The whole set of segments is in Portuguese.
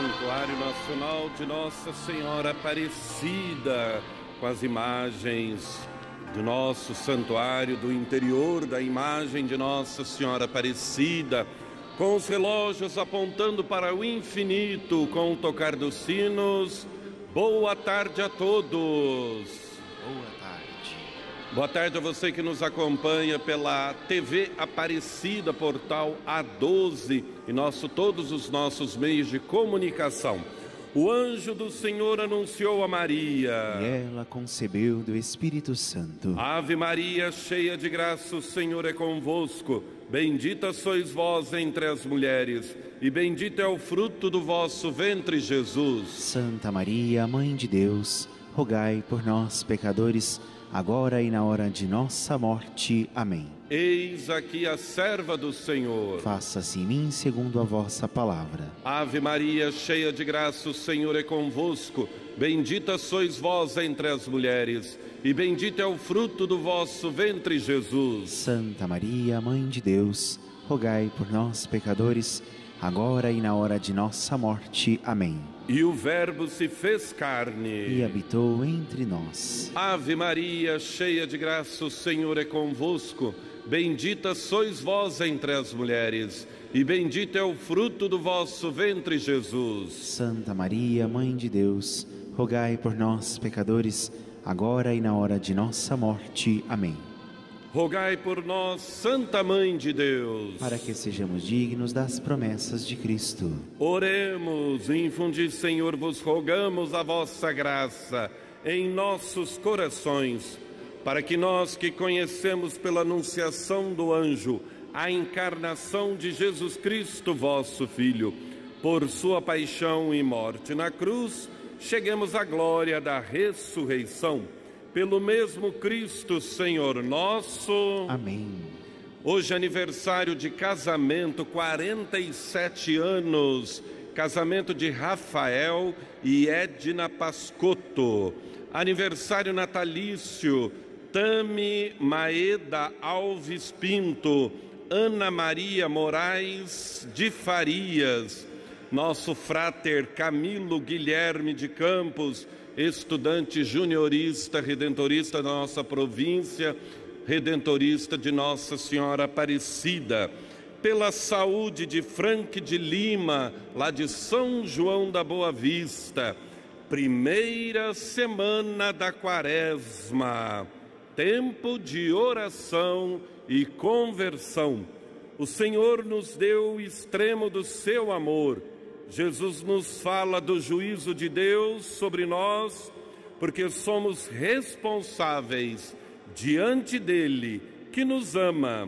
Santuário Nacional de Nossa Senhora Aparecida, com as imagens do nosso santuário, do interior da imagem de Nossa Senhora Aparecida, com os relógios apontando para o infinito, com o tocar dos sinos. Boa tarde a todos. Boa tarde. Boa tarde a você que nos acompanha pela TV Aparecida, portal A12 e todos os nossos meios de comunicação. O anjo do Senhor anunciou a Maria, e ela concebeu do Espírito Santo. Ave Maria, cheia de graça, o Senhor é convosco. Bendita sois vós entre as mulheres, e bendito é o fruto do vosso ventre, Jesus. Santa Maria, Mãe de Deus, rogai por nós, pecadores, agora e na hora de nossa morte. Amém. Eis aqui a serva do Senhor. Faça-se em mim segundo a vossa palavra. Ave Maria, cheia de graça, o Senhor é convosco. Bendita sois vós entre as mulheres, e bendito é o fruto do vosso ventre, Jesus. Santa Maria, Mãe de Deus, rogai por nós, pecadores, agora e na hora de nossa morte. Amém. E o Verbo se fez carne e habitou entre nós. Ave Maria, cheia de graça, o Senhor é convosco. Bendita sois vós entre as mulheres, e bendito é o fruto do vosso ventre, Jesus. Santa Maria, Mãe de Deus, rogai por nós, pecadores, agora e na hora de nossa morte. Amém. Rogai por nós, Santa Mãe de Deus, para que sejamos dignos das promessas de Cristo. Oremos. Infundi, Senhor, vos rogamos a vossa graça em nossos corações, para que nós que conhecemos pela anunciação do anjo a encarnação de Jesus Cristo, vosso Filho, por sua paixão e morte na cruz, cheguemos à glória da ressurreição. Pelo mesmo Cristo, Senhor nosso. Amém. Hoje é aniversário de casamento, 47 anos, casamento de Rafael e Edna Pascotto. Aniversário natalício, Tami Maeda Alves Pinto, Ana Maria Moraes de Farias. Nosso fráter Camilo Guilherme de Campos, estudante juniorista, redentorista da nossa província, redentorista de Nossa Senhora Aparecida. Pela saúde de Frank de Lima, lá de São João da Boa Vista. Primeira semana da Quaresma, tempo de oração e conversão. O Senhor nos deu o extremo do seu amor. Jesus nos fala do juízo de Deus sobre nós, porque somos responsáveis diante dele, que nos ama.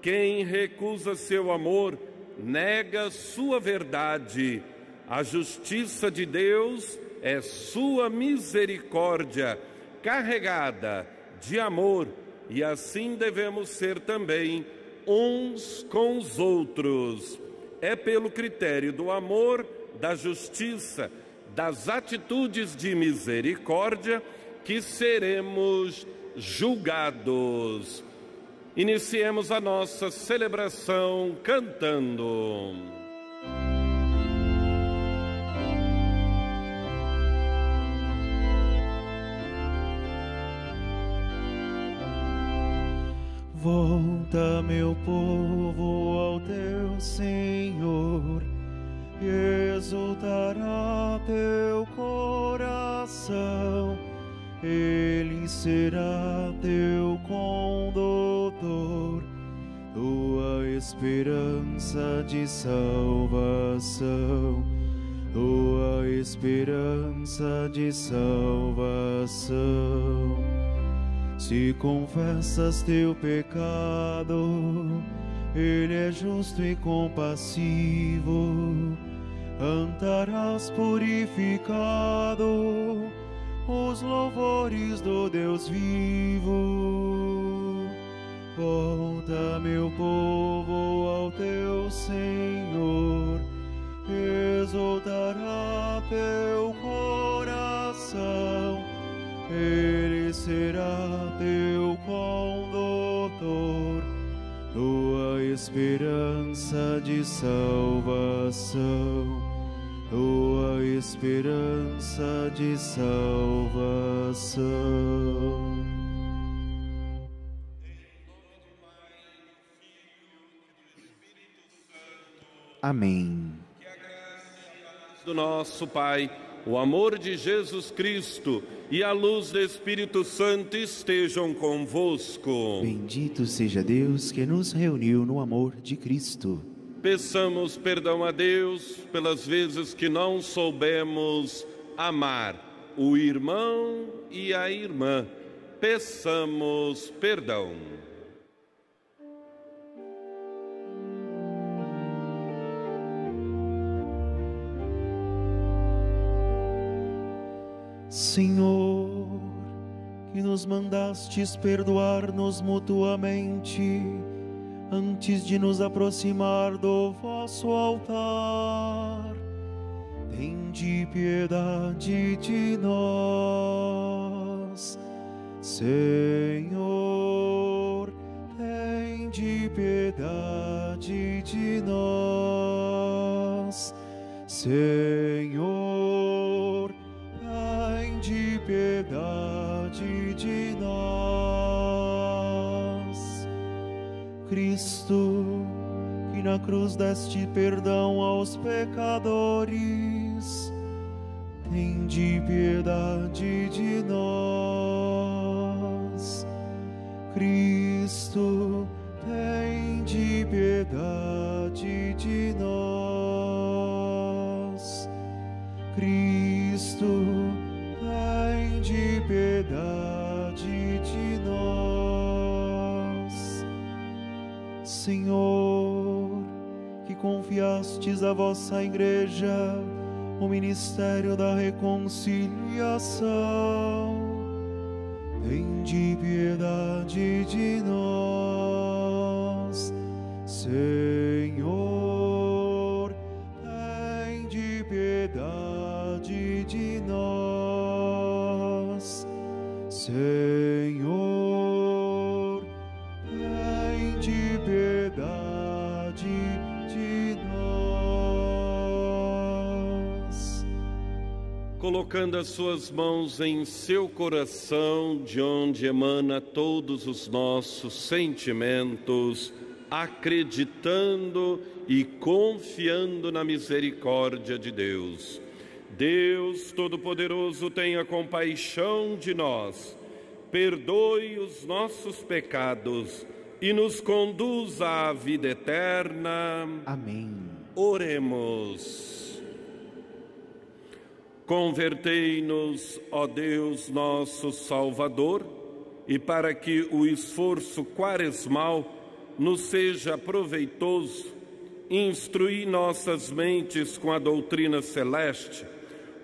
Quem recusa seu amor, nega sua verdade. A justiça de Deus é sua misericórdia, carregada de amor, e assim devemos ser também uns com os outros. É pelo critério do amor, da justiça, das atitudes de misericórdia que seremos julgados. Iniciemos a nossa celebração cantando. Volta, meu povo, ao teu Senhor, e exultará teu coração. Ele será teu condutor, tua esperança de salvação, tua esperança de salvação. Se confessas teu pecado, ele é justo e compassivo. Cantarás purificado os louvores do Deus vivo. Volta, meu povo, ao teu Senhor, exultará teu coração. Ele será teu condutor, tua esperança de salvação, ou a esperança de salvação. Amém. Que a graça do nosso Pai, o amor de Jesus Cristo e a luz do Espírito Santo estejam convosco. Bendito seja Deus que nos reuniu no amor de Cristo. Peçamos perdão a Deus pelas vezes que não soubemos amar o irmão e a irmã. Peçamos perdão. Senhor, que nos mandastes perdoar-nos mutuamente, antes de nos aproximar do vosso altar, tende piedade de nós. Senhor, tende piedade de nós. Senhor, tende piedade de nós. Cristo, que na cruz deste perdão aos pecadores, tende piedade de nós. Cristo, tende piedade de nós. Cristo, tende piedade de nós. Senhor, que confiastes à vossa igreja o ministério da reconciliação, tende piedade de nós. Senhor, tende piedade de nós. Senhor, tende piedade de nós. Colocando as suas mãos em seu coração, de onde emana todos os nossos sentimentos, acreditando e confiando na misericórdia de Deus. Deus Todo-Poderoso, tenha compaixão de nós, perdoe os nossos pecados e nos conduza à vida eterna. Amém. Oremos. Convertei-nos, ó Deus, nosso Salvador, e para que o esforço quaresmal nos seja proveitoso, instruí nossas mentes com a doutrina celeste,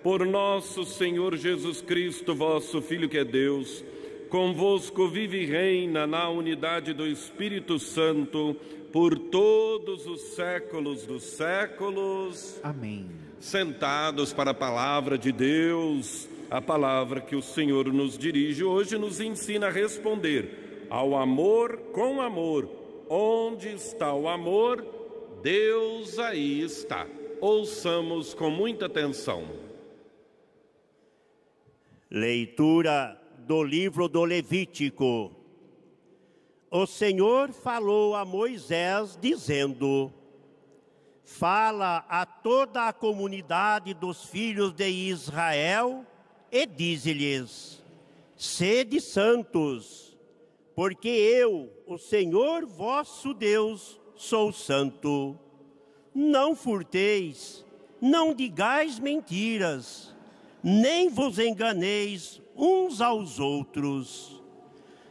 por nosso Senhor Jesus Cristo, vosso Filho que é Deus, convosco vive e reina na unidade do Espírito Santo, por todos os séculos dos séculos. Amém. Sentados para a palavra de Deus, a palavra que o Senhor nos dirige hoje nos ensina a responder ao amor com amor. Onde está o amor, Deus aí está. Ouçamos com muita atenção. Leitura do livro do Levítico. O Senhor falou a Moisés, dizendo: fala a toda a comunidade dos filhos de Israel e dize-lhes: sede santos, porque eu, o Senhor vosso Deus, sou santo. Não furteis, não digais mentiras, nem vos enganeis uns aos outros.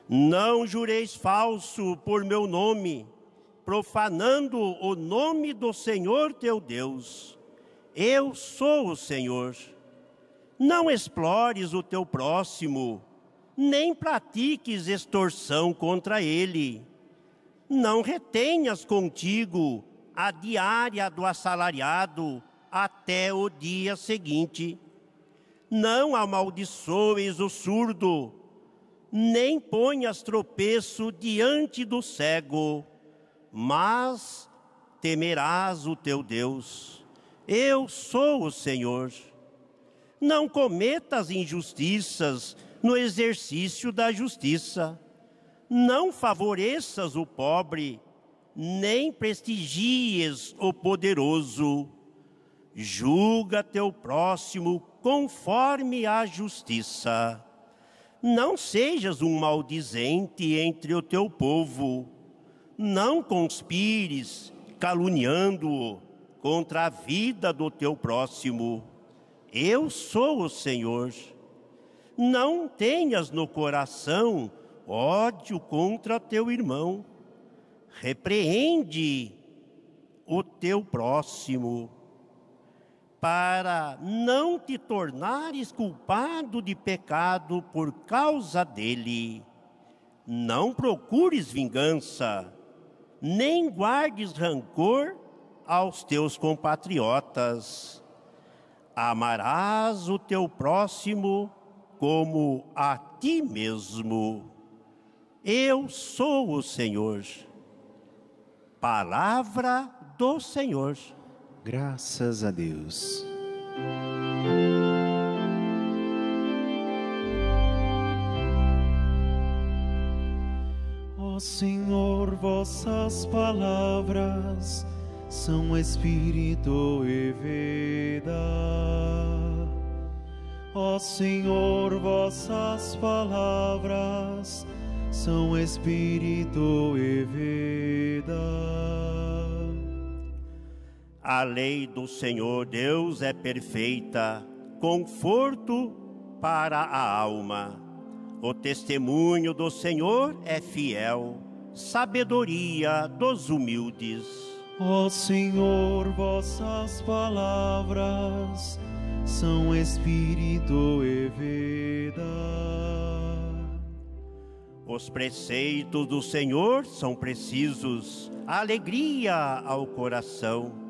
Não jureis falso por meu nome, profanando o nome do Senhor teu Deus. Eu sou o Senhor. Não explores o teu próximo, nem pratiques extorsão contra ele. Não retenhas contigo a diária do assalariado até o dia seguinte. Não amaldiçoes o surdo, nem ponhas tropeço diante do cego, mas temerás o teu Deus, eu sou o Senhor. Não cometas injustiças no exercício da justiça. Não favoreças o pobre, nem prestigies o poderoso. Julga teu próximo conforme a justiça. Não sejas um maldizente entre o teu povo. Não conspires caluniando-o contra a vida do teu próximo. Eu sou o Senhor. Não tenhas no coração ódio contra teu irmão. Repreende o teu próximo, para não te tornares culpado de pecado por causa dele. Não procures vingança, nem guardes rancor aos teus compatriotas. Amarás o teu próximo como a ti mesmo. Eu sou o Senhor. Palavra do Senhor. Graças a Deus. Ó Senhor, vossas palavras são espírito e vida. Ó Senhor, vossas palavras são espírito e vida. A lei do Senhor Deus é perfeita, conforto para a alma. O testemunho do Senhor é fiel, sabedoria dos humildes. Ó Senhor, vossas palavras são espírito e vida. Os preceitos do Senhor são precisos, alegria ao coração.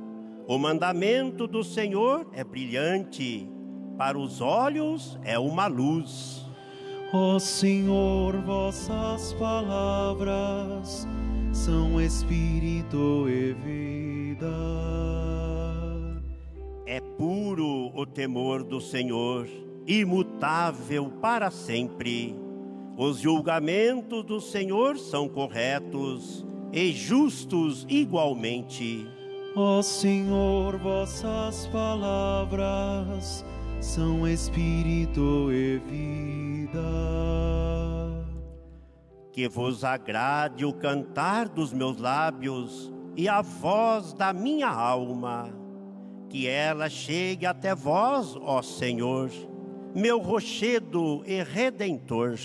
O mandamento do Senhor é brilhante, para os olhos é uma luz. Ó Senhor, vossas palavras são espírito e vida. É puro o temor do Senhor, imutável para sempre. Os julgamentos do Senhor são corretos e justos igualmente. Ó Senhor, vossas palavras são espírito e vida. Que vos agrade o cantar dos meus lábios e a voz da minha alma. Que ela chegue até vós, ó Senhor, meu rochedo e redentor.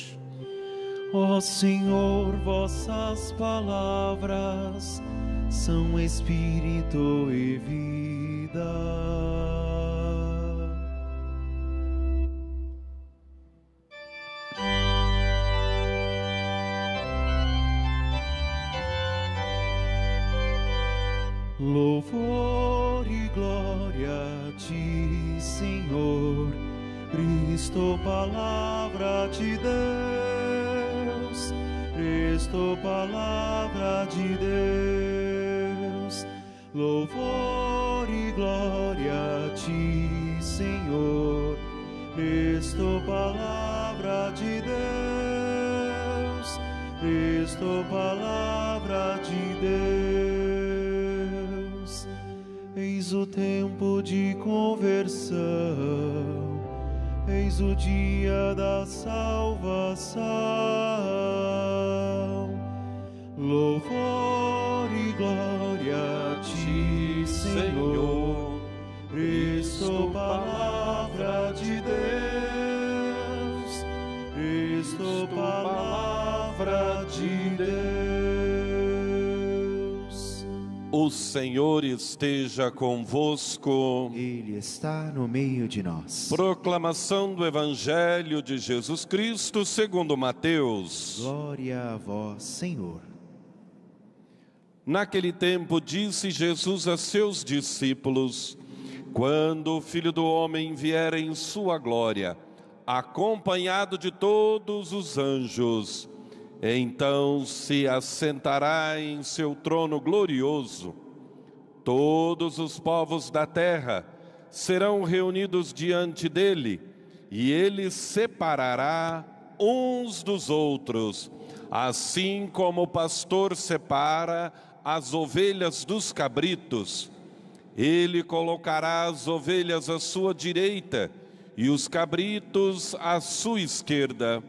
Ó Senhor, vossas palavras são espírito e vida. Louvor e glória a ti, Senhor, Cristo, palavra de Deus, Cristo, palavra de Deus. Louvor e glória a ti, Senhor, Cristo, palavra de Deus, Cristo, palavra de Deus. Eis o tempo de conversão, eis o dia da salvação. Louvor e glória a ti, Senhor, Cristo, palavra de Deus, Cristo, palavra de Deus. O Senhor esteja convosco. Ele está no meio de nós. Proclamação do Evangelho de Jesus Cristo segundo Mateus. Glória a vós, Senhor. Naquele tempo disse Jesus a seus discípulos: quando o Filho do Homem vier em sua glória, acompanhado de todos os anjos, então se assentará em seu trono glorioso. Todos os povos da terra serão reunidos diante dele, e ele separará uns dos outros, assim como o pastor separa as ovelhas dos cabritos. Ele colocará as ovelhas à sua direita e os cabritos à sua esquerda.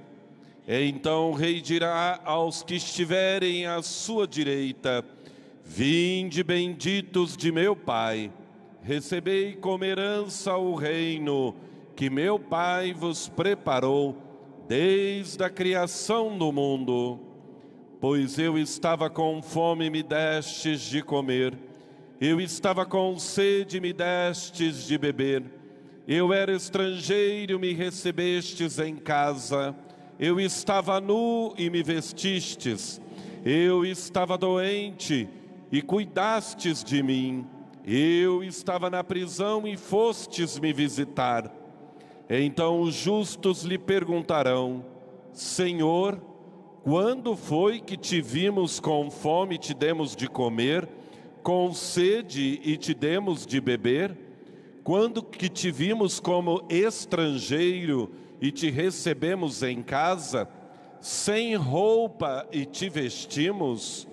Então o rei dirá aos que estiverem à sua direita: vinde, benditos de meu Pai, recebei como herança o reino que meu Pai vos preparou desde a criação do mundo. Pois eu estava com fome e me destes de comer, eu estava com sede e me destes de beber, eu era estrangeiro e me recebestes em casa, eu estava nu e me vestistes, eu estava doente e cuidastes de mim, eu estava na prisão e fostes me visitar. Então os justos lhe perguntarão: Senhor, quando foi que te vimos com fome e te demos de comer, com sede e te demos de beber? Quando que te vimos como estrangeiro e te recebemos em casa, sem roupa e te vestimos?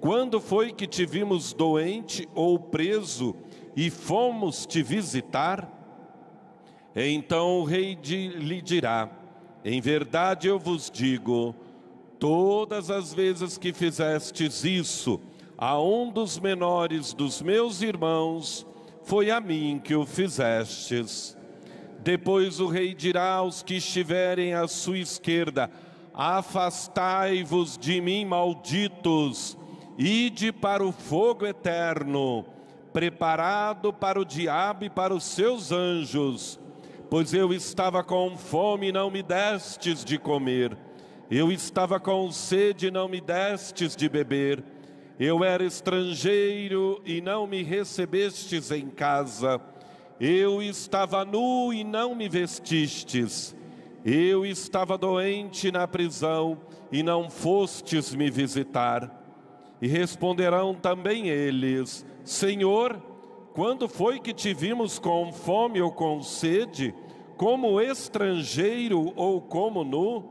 Quando foi que te vimos doente ou preso e fomos te visitar? Então o rei lhe dirá: em verdade eu vos digo, todas as vezes que fizestes isso a um dos menores dos meus irmãos, foi a mim que o fizestes. Depois o rei dirá aos que estiverem à sua esquerda: afastai-vos de mim, malditos, ide para o fogo eterno, preparado para o diabo e para os seus anjos. Pois eu estava com fome e não me destes de comer, eu estava com sede e não me destes de beber, eu era estrangeiro e não me recebestes em casa, eu estava nu e não me vestistes, eu estava doente na prisão e não fostes me visitar. E responderão também eles: Senhor, quando foi que te vimos com fome ou com sede, como estrangeiro ou como nu,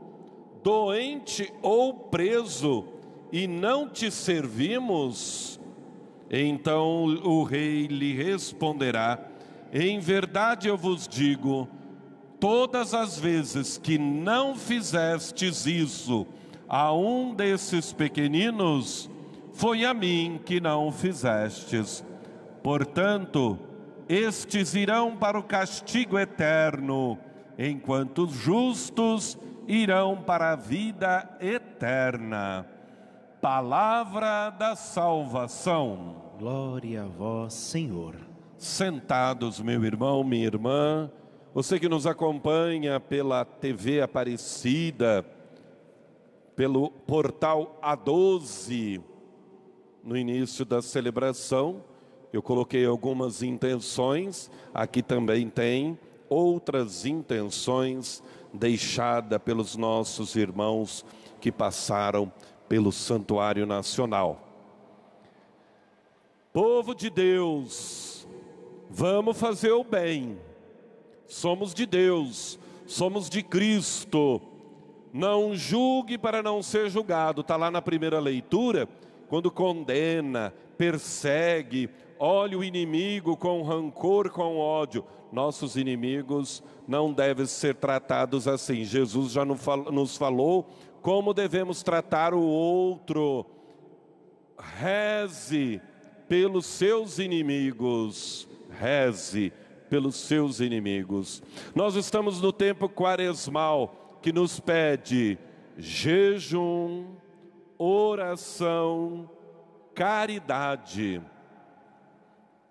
doente ou preso, e não te servimos? Então o rei lhe responderá: em verdade eu vos digo, todas as vezes que não fizestes isso a um desses pequeninos, foi a mim que não fizestes. Portanto, estes irão para o castigo eterno, enquanto os justos irão para a vida eterna. Palavra da salvação. Glória a vós, Senhor. Sentados, meu irmão, minha irmã, você que nos acompanha pela TV Aparecida, pelo portal A12, no início da celebração, eu coloquei algumas intenções, aqui também tem outras intenções deixadas pelos nossos irmãos que passaram pelo Santuário Nacional. Povo de Deus, vamos fazer o bem, somos de Deus, somos de Cristo, não julgue para não ser julgado, está lá na primeira leitura. Quando condena, persegue, olha o inimigo com rancor, com ódio. Nossos inimigos não devem ser tratados assim. Jesus já nos falou como devemos tratar o outro. Reze pelos seus inimigos. Reze pelos seus inimigos. Nós estamos no tempo quaresmal que nos pede jejum, oração, caridade.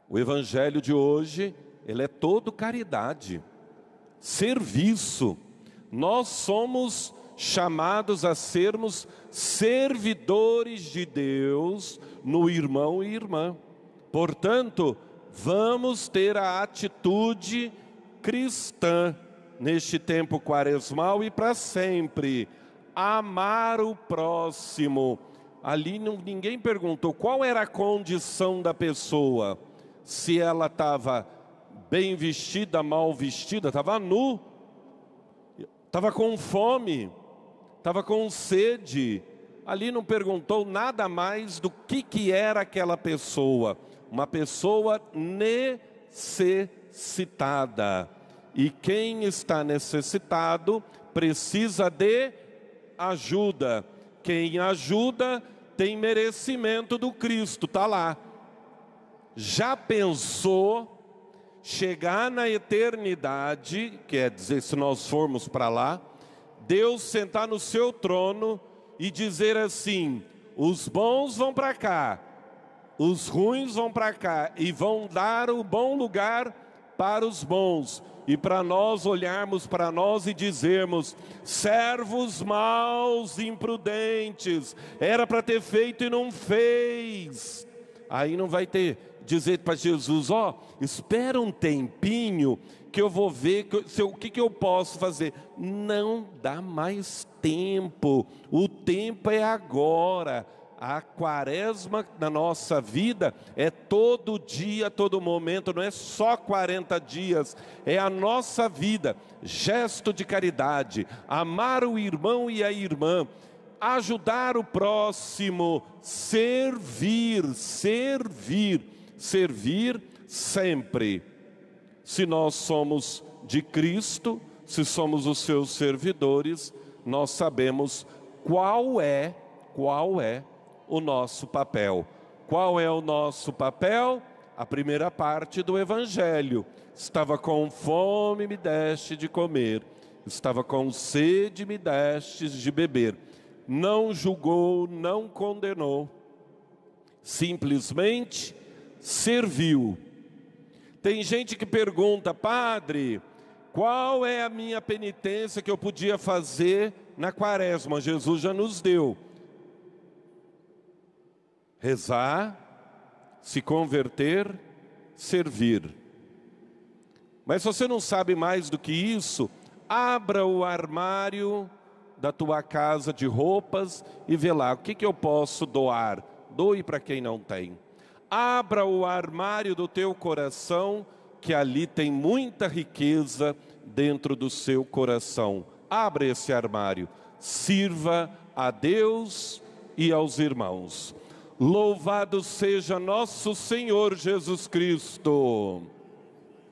O evangelho de hoje, ele é todo caridade, serviço. Nós somos chamados a sermos servidores de Deus no irmão e irmã. Portanto, vamos ter a atitude cristã neste tempo quaresmal e para sempre. Amar o próximo ali ninguém perguntou qual era a condição da pessoa, se ela estava bem vestida, mal vestida, estava nu, estava com fome, estava com sede. Ali não perguntou nada mais do que era aquela pessoa. Uma pessoa necessitada. E quem está necessitado precisa de ajuda. Quem ajuda tem merecimento do Cristo, está lá. Já pensou chegar na eternidade, quer dizer, se nós formos para lá, Deus sentar no seu trono e dizer assim: os bons vão para cá, os ruins vão para cá, e vão dar o bom lugar para os bons. E para nós olharmos para nós e dizermos: servos maus, imprudentes, era para ter feito e não fez. Aí não vai ter, dizer para Jesus: ó, espera um tempinho que eu vou ver o que eu posso fazer. Não dá mais tempo, o tempo é agora. A quaresma na nossa vida é todo dia, todo momento, não é só 40 dias, é a nossa vida. Gesto de caridade, amar o irmão e a irmã, ajudar o próximo, servir sempre. Se nós somos de Cristo, se somos os seus servidores, nós sabemos qual é o nosso papel. Qual é o nosso papel? A primeira parte do Evangelho. Estava com fome, me deste de comer. Estava com sede, me deste de beber. Não julgou, não condenou. Simplesmente serviu. Tem gente que pergunta: padre, qual é a minha penitência que eu podia fazer na quaresma? Jesus já nos deu. Rezar, se converter, servir. Mas se você não sabe mais do que isso, abra o armário da tua casa de roupas e vê lá: o que eu posso doar? Doe para quem não tem. Abra o armário do teu coração, que ali tem muita riqueza dentro do seu coração. Abra esse armário, sirva a Deus e aos irmãos. Louvado seja nosso Senhor Jesus Cristo.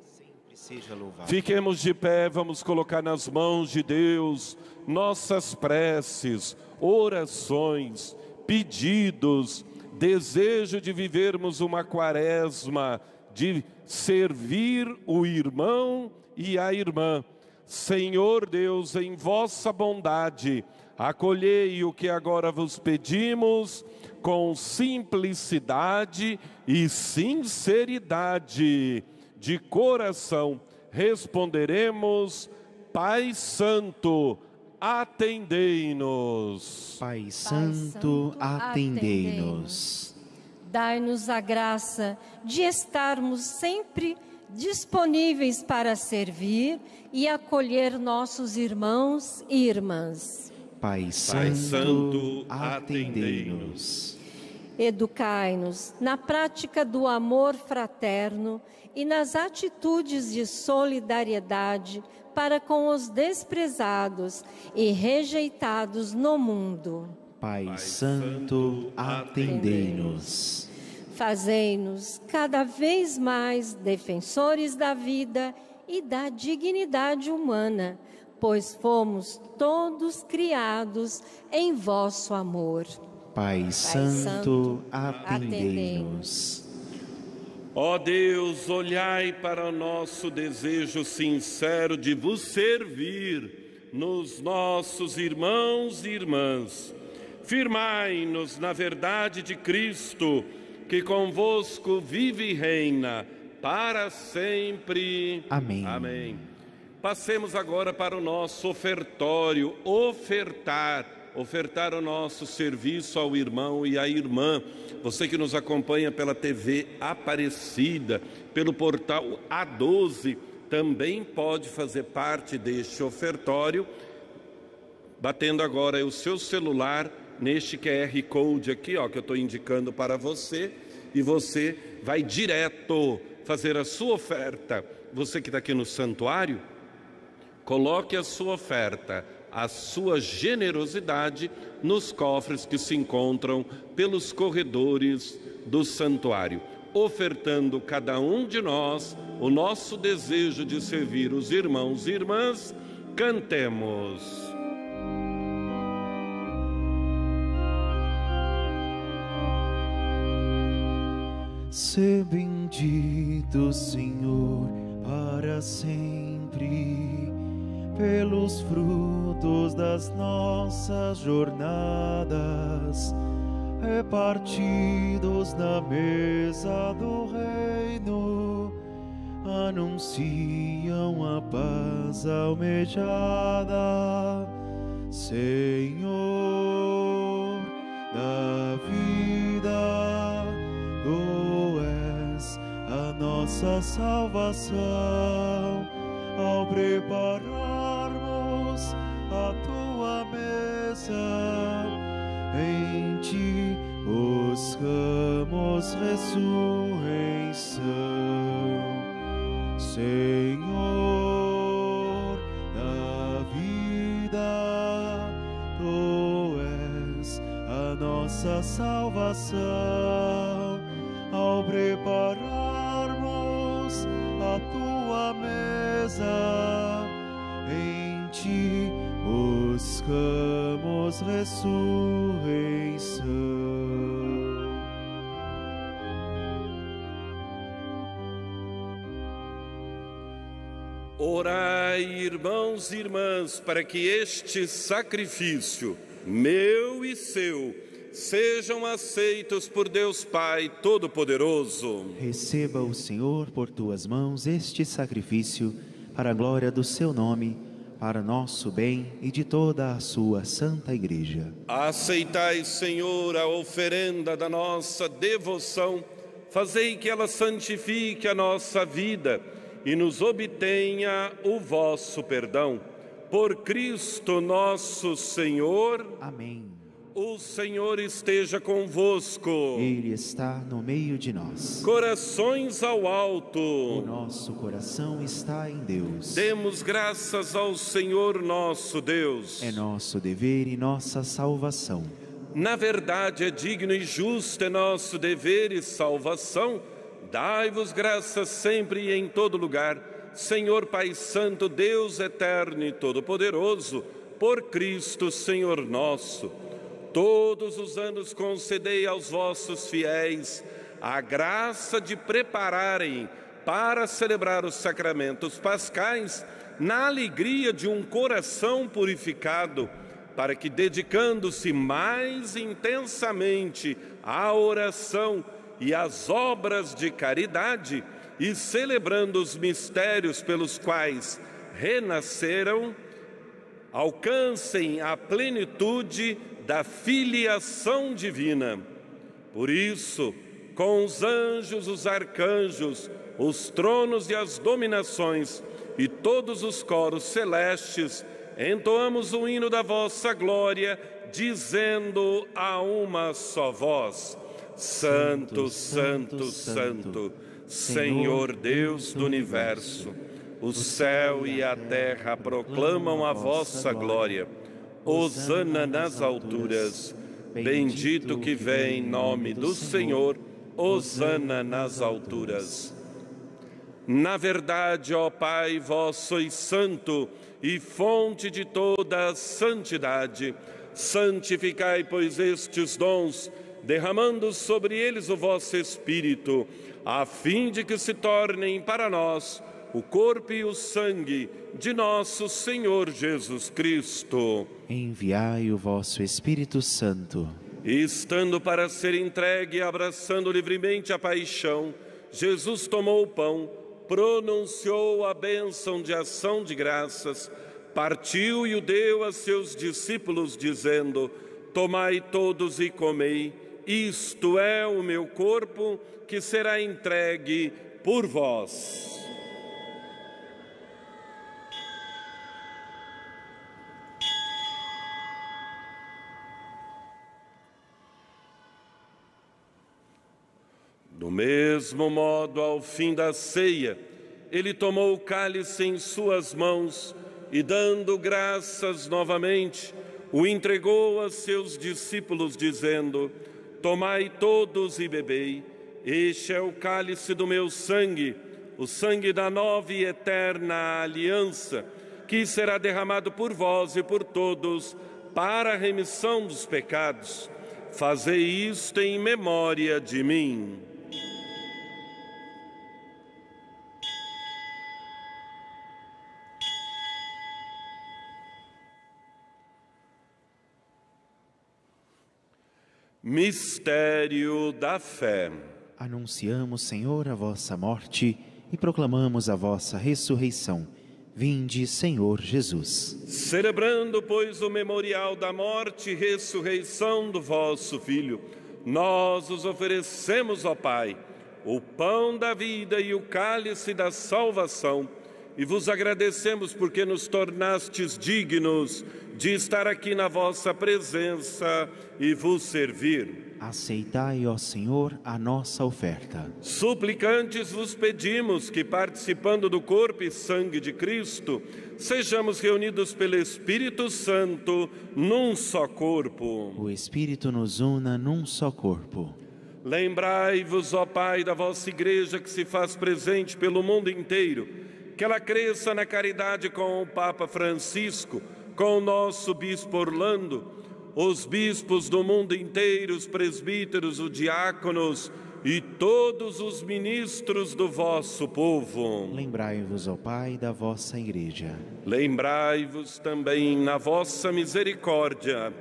Sempre seja louvado. Fiquemos de pé, vamos colocar nas mãos de Deus nossas preces, orações, pedidos, desejo de vivermos uma quaresma, de servir o irmão e a irmã. Senhor Deus, em vossa bondade, acolhei o que agora vos pedimos com simplicidade e sinceridade de coração. Responderemos: Pai Santo, atendei-nos. Pai Santo, atendei-nos. Dai-nos a graça de estarmos sempre disponíveis para servir e acolher nossos irmãos e irmãs. Pai Santo, atendei-nos. Educai-nos na prática do amor fraterno e nas atitudes de solidariedade para com os desprezados e rejeitados no mundo. Pai Santo, atendei-nos. Fazei-nos cada vez mais defensores da vida e da dignidade humana, pois fomos todos criados em vosso amor. Pai Santo, atendei-nos. Ó Deus, olhai para o nosso desejo sincero de vos servir nos nossos irmãos e irmãs. Firmai-nos na verdade de Cristo, que convosco vive e reina para sempre. Amém. Amém. Passemos agora para o nosso ofertório, ofertar o nosso serviço ao irmão e à irmã. Você que nos acompanha pela TV Aparecida, pelo portal A12, também pode fazer parte deste ofertório, batendo agora o seu celular neste QR Code aqui, ó, que eu estou indicando para você, e você vai direto fazer a sua oferta. Você que está aqui no santuário, coloque a sua oferta, a sua generosidade nos cofres que se encontram pelos corredores do santuário, ofertando cada um de nós o nosso desejo de servir os irmãos e irmãs. Cantemos. Ser bendito, Senhor, para sempre, pelos frutos das nossas jornadas, repartidos na mesa do reino, anunciam a paz almejada, Senhor da vida. Tu és a nossa salvação, ao prepararmos a Tua mesa, em Ti buscamos ressurreição, Senhor da vida. Tu és a nossa salvação, ao prepararmos a Tua mesa, em Ti buscamos ressurreição. Orai, irmãos e irmãs, para que este sacrifício, meu e seu, sejam aceitos por Deus Pai Todo-Poderoso. Receba o Senhor por tuas mãos este sacrifício para a glória do seu nome, para nosso bem e de toda a sua santa igreja. Aceitai, Senhor, a oferenda da nossa devoção, fazei que ela santifique a nossa vida e nos obtenha o vosso perdão. Por Cristo nosso Senhor. Amém. O Senhor esteja convosco. Ele está no meio de nós. Corações ao alto. O nosso coração está em Deus. Demos graças ao Senhor nosso Deus. É nosso dever e nossa salvação. Na verdade, é digno e justo, é nosso dever e salvação. Dai-vos graças sempre e em todo lugar, Senhor Pai Santo, Deus eterno e todo-poderoso, por Cristo, Senhor nosso. Todos os anos concedei aos vossos fiéis a graça de prepararem para celebrar os sacramentos pascais na alegria de um coração purificado, para que, dedicando-se mais intensamente à oração e às obras de caridade e celebrando os mistérios pelos quais renasceram, alcancem a plenitude da filiação divina. Por isso, com os anjos, os arcanjos, os tronos e as dominações e todos os coros celestes, entoamos o hino da vossa glória, dizendo a uma só voz: Santo, Santo, Santo, Senhor Deus do universo, o céu e a terra proclamam a vossa glória. Hosana nas alturas, bendito que vem em nome do Senhor, hosana nas alturas. Na verdade, ó Pai, vós sois santo e fonte de toda a santidade. Santificai, pois, estes dons, derramando sobre eles o vosso Espírito, a fim de que se tornem para nós o corpo e o sangue de nosso Senhor Jesus Cristo. Enviai o vosso Espírito Santo. E estando para ser entregue e abraçando livremente a paixão, Jesus tomou o pão, pronunciou a bênção de ação de graças, partiu e o deu a seus discípulos, dizendo: Tomai todos e comei, isto é o meu corpo que será entregue por vós. Do mesmo modo, ao fim da ceia, ele tomou o cálice em suas mãos e, dando graças novamente, o entregou a seus discípulos, dizendo: Tomai todos e bebei, este é o cálice do meu sangue, o sangue da nova e eterna aliança, que será derramado por vós e por todos para a remissão dos pecados. Fazei isto em memória de mim. Mistério da fé. Anunciamos, Senhor, a vossa morte e proclamamos a vossa ressurreição. Vinde, Senhor Jesus. Celebrando, pois, o memorial da morte e ressurreição do vosso Filho, nós os oferecemos, ó Pai, o pão da vida e o cálice da salvação, e vos agradecemos porque nos tornastes dignos de estar aqui na vossa presença e vos servir. Aceitai, ó Senhor, a nossa oferta. Suplicantes vos pedimos que, participando do corpo e sangue de Cristo, sejamos reunidos pelo Espírito Santo num só corpo. O Espírito nos una num só corpo. Lembrai-vos, ó Pai, da vossa Igreja que se faz presente pelo mundo inteiro, que ela cresça na caridade com o Papa Francisco, com o nosso Bispo Orlando, os bispos do mundo inteiro, os presbíteros, os diáconos e todos os ministros do vosso povo. Lembrai-vos, ó Pai, da vossa Igreja. Lembrai-vos também, na vossa misericórdia,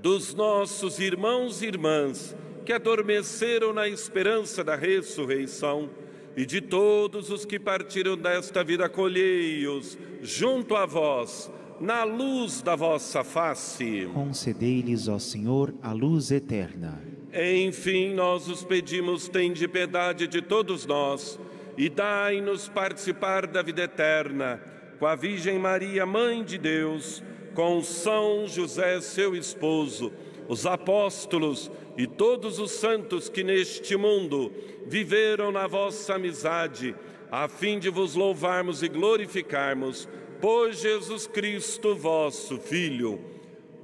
dos nossos irmãos e irmãs que adormeceram na esperança da ressurreição, e de todos os que partiram desta vida, acolhei-os junto a vós, na luz da vossa face. Concedei-lhes, ó Senhor, a luz eterna. Enfim, nós os pedimos, tende piedade de todos nós e dai-nos participar da vida eterna, com a Virgem Maria, Mãe de Deus, com São José, seu esposo, os apóstolos e todos os santos que neste mundo viveram na vossa amizade, a fim de vos louvarmos e glorificarmos, por Jesus Cristo, vosso Filho.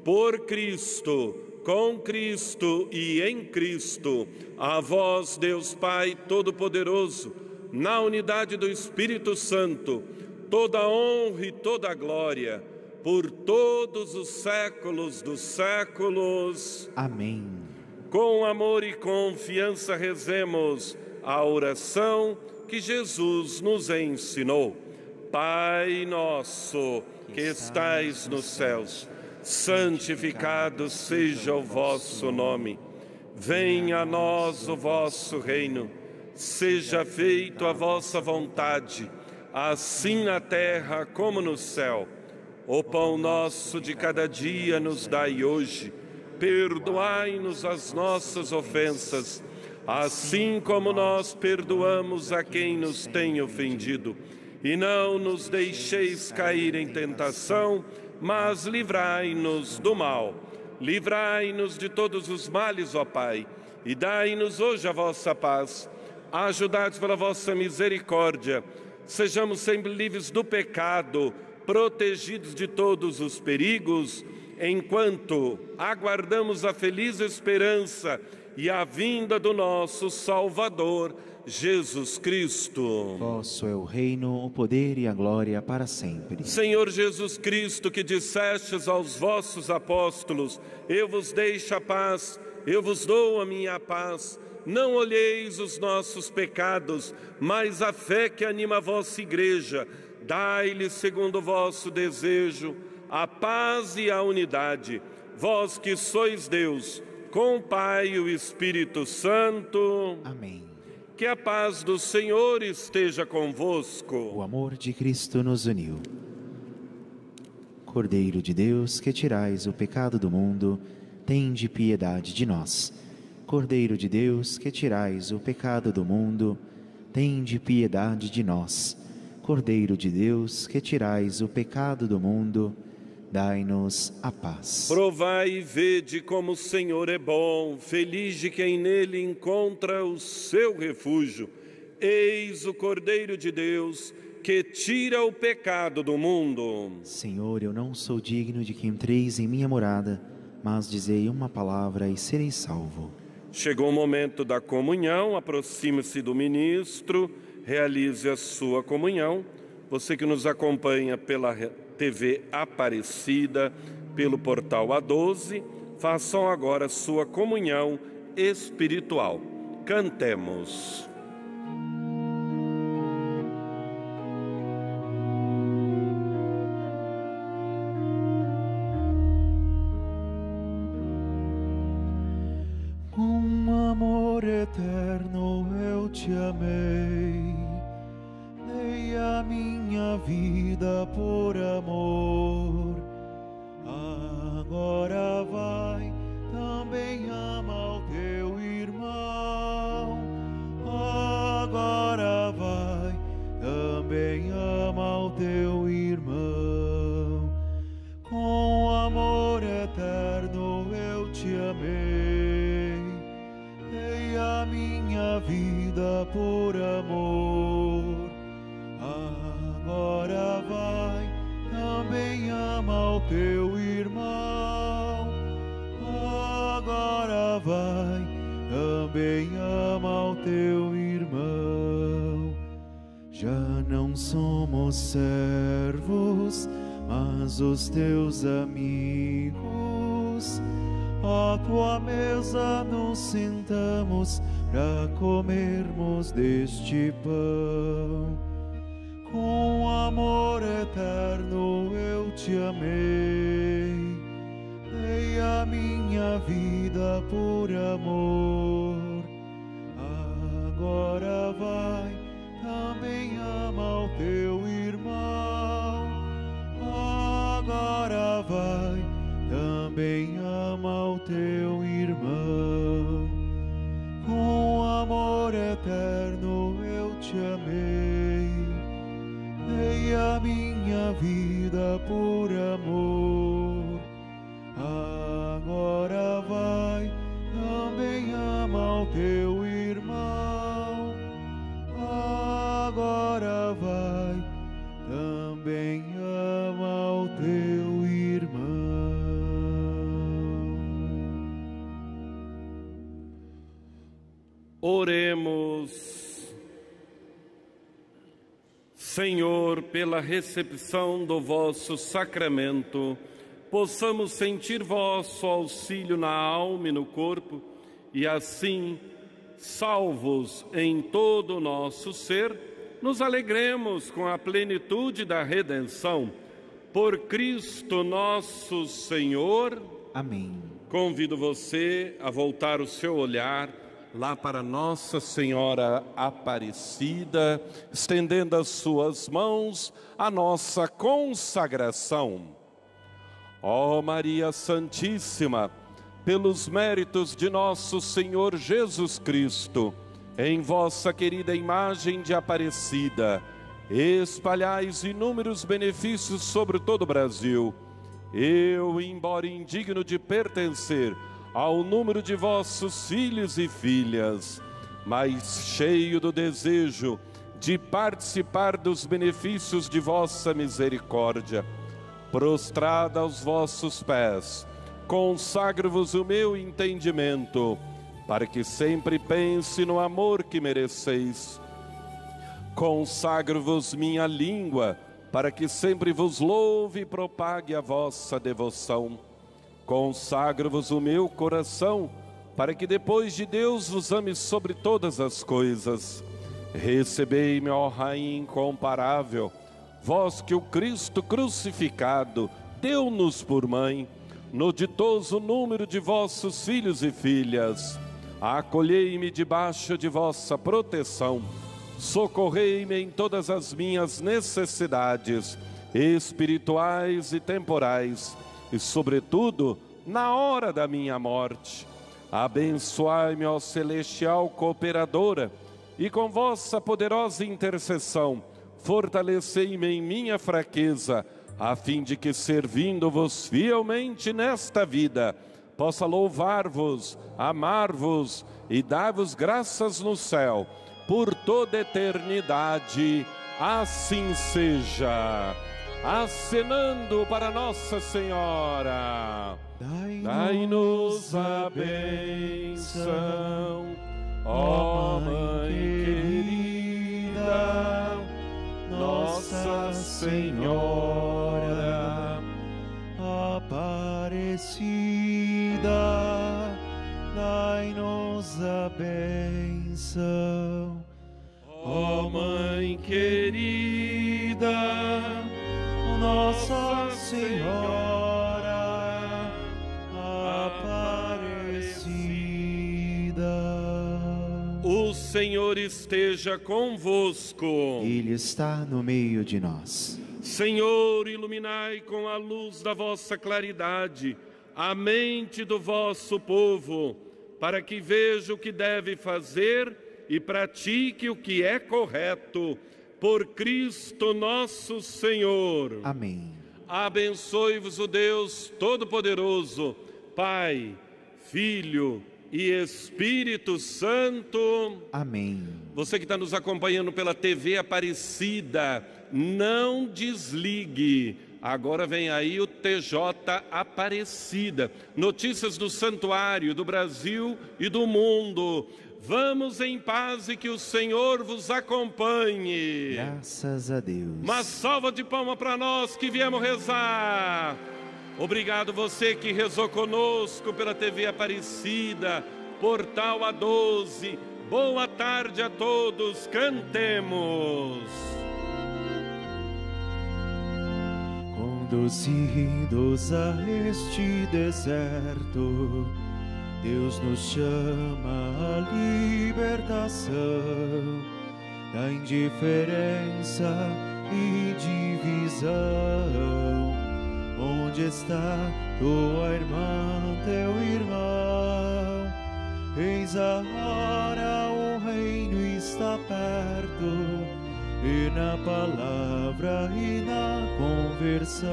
Por Cristo, com Cristo e em Cristo, a vós, Deus Pai Todo-Poderoso, na unidade do Espírito Santo, toda honra e toda glória, por todos os séculos dos séculos. Amém. Com amor e confiança rezemos a oração que Jesus nos ensinou. Pai nosso, que estais nos céus, santificado seja o vosso nome. Venha a nós o vosso reino. Seja feita a vossa vontade, assim na terra como no céu. O pão nosso de cada dia nos dai hoje. Perdoai-nos as nossas ofensas, assim como nós perdoamos a quem nos tem ofendido. E não nos deixeis cair em tentação, mas livrai-nos do mal. Livrai-nos de todos os males, ó Pai, e dai-nos hoje a vossa paz. Ajudai-nos pela vossa misericórdia. Sejamos sempre livres do pecado, protegidos de todos os perigos, enquanto aguardamos a feliz esperança e a vinda do nosso Salvador, Jesus Cristo. Vosso é o reino, o poder e a glória para sempre. Senhor Jesus Cristo, que dissestes aos vossos apóstolos: Eu vos deixo a paz, eu vos dou a minha paz. Não olheis os nossos pecados, mas a fé que anima a vossa Igreja. Dai-lhe, segundo o vosso desejo, a paz e a unidade. Vós que sois Deus, com o Pai e o Espírito Santo. Amém. Que a paz do Senhor esteja convosco. O amor de Cristo nos uniu. Cordeiro de Deus, que tirais o pecado do mundo, tende piedade de nós. Cordeiro de Deus, que tirais o pecado do mundo, tende piedade de nós. Cordeiro de Deus, que tirais o pecado do mundo, dai-nos a paz. Provai e vede como o Senhor é bom, feliz de quem nele encontra o seu refúgio. Eis o Cordeiro de Deus, que tira o pecado do mundo. Senhor, eu não sou digno de que entreis em minha morada, mas dizei uma palavra e serei salvo. Chegou o momento da comunhão, aproxime-se do ministro, realize a sua comunhão. Você que nos acompanha pela TV Aparecida, pelo portal A12, façam agora a sua comunhão espiritual. Cantemos. Eterno, eu te amei, dei a minha vida por amor. Agora vai, também ama o teu irmão. Agora vai, também ama o teu irmão. Com amor eterno, eu te amei, a minha vida por amor. Agora vai, também ama o teu irmão. Agora vai, também ama o teu irmão. Já não somos servos, mas os teus amigos. À tua mesa nos sentamos para comermos deste pão. Com amor eterno eu te amei, dei a minha vida por amor. Agora vai, também ama o teu irmão. Agora vai, também ama o teu irmão. Com amor eterno eu te amei, dei a minha vida por amor. Agora vai, também ama o teu irmão. Agora vai, também ama o teu irmão. Oremos. Senhor, pela recepção do vosso sacramento, possamos sentir vosso auxílio na alma e no corpo, e assim, salvos em todo o nosso ser, nos alegremos com a plenitude da redenção. Por Cristo nosso Senhor. Amém. Convido você a voltar o seu olhar lá para Nossa Senhora Aparecida, estendendo as suas mãos à nossa consagração. Ó Maria Santíssima, pelos méritos de nosso Senhor Jesus Cristo, em vossa querida imagem de Aparecida, espalhais inúmeros benefícios sobre todo o Brasil. Eu, embora indigno de pertencer ao número de vossos filhos e filhas, mas cheio do desejo de participar dos benefícios de vossa misericórdia, prostrada aos vossos pés, consagro-vos o meu entendimento, para que sempre pense no amor que mereceis. Consagro-vos minha língua, para que sempre vos louve e propague a vossa devoção. Consagro-vos o meu coração, para que depois de Deus vos ame sobre todas as coisas. Recebei-me, ó Rainha incomparável, vós que o Cristo crucificado deu-nos por mãe, no ditoso número de vossos filhos e filhas. Acolhei-me debaixo de vossa proteção, socorrei-me em todas as minhas necessidades, espirituais e temporais, e, sobretudo, na hora da minha morte. Abençoai-me, ó celestial cooperadora, e com vossa poderosa intercessão, fortalecei-me em minha fraqueza, a fim de que, servindo-vos fielmente nesta vida, possa louvar-vos, amar-vos e dar-vos graças no céu, por toda a eternidade. Assim seja. Acenando para Nossa Senhora, dai-nos a bênção, ó Mãe querida, Nossa Senhora Aparecida, dai-nos a bênção, ó Mãe querida, Nossa Senhora Aparecida. O Senhor esteja convosco. Ele está no meio de nós. Senhor, iluminai com a luz da vossa claridade a mente do vosso povo, para que veja o que deve fazer e pratique o que é correto. Por Cristo nosso Senhor. Amém. Abençoe-vos o Deus Todo-Poderoso, Pai, Filho e Espírito Santo. Amém. Você que está nos acompanhando pela TV Aparecida, não desligue. Agora vem aí o TJ Aparecida. Notícias do santuário, do Brasil e do mundo. Vamos em paz e que o Senhor vos acompanhe. Graças a Deus. Uma salva de palma para nós que viemos rezar. Obrigado você que rezou conosco pela TV Aparecida, Portal A12. Boa tarde a todos. Cantemos. Conduzidos a este deserto, Deus nos chama à libertação da indiferença e divisão. Onde está tua irmã, teu irmão? Eis a hora, o reino está perto, e na palavra e na conversão.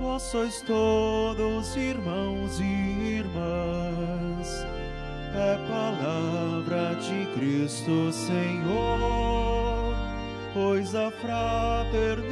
Vós sois todos irmãos e irmãs, é palavra de Cristo Senhor, pois a fraternidade